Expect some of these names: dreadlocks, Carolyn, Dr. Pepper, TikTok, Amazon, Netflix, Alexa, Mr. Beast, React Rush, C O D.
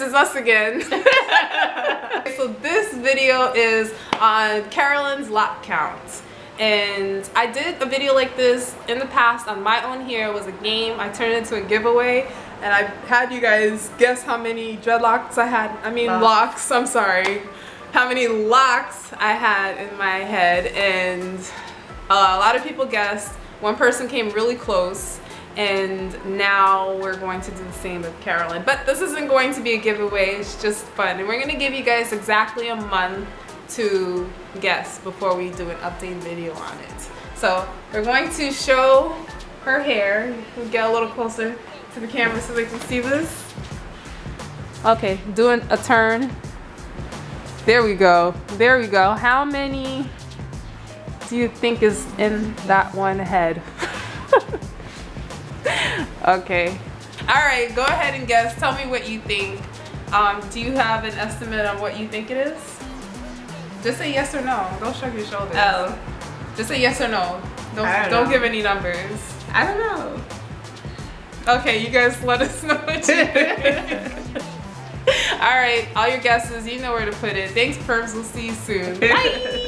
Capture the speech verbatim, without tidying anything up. First is us again. So this video is on Carolyn's lap counts. And I did a video like this in the past on my own hair. It was a game. I turned it into a giveaway. And I had you guys guess how many dreadlocks I had. I mean locks. locks, I'm sorry. How many locks I had in my head. And uh, a lot of people guessed. One person came really close. And now we're going to do the same with Carolyn. But this isn't going to be a giveaway. It's just fun. And we're going to give you guys exactly a month to guess before we do an update video on it. So we're going to show her hair. We'll get a little closer to the camera so they can see this. Okay, doing a turn. There we go. There we go. How many do you think is in that one head? Okay. Alright, go ahead and guess. Tell me what you think. Um, do you have an estimate on what you think it is? Just say yes or no. Don't shrug your shoulders. Oh. Just say yes or no. Don't, don't, don't give any numbers. I don't know. Okay, you guys let us know what you think. Alright, all your guesses, you know where to put it. Thanks, Perms. We'll see you soon. Bye!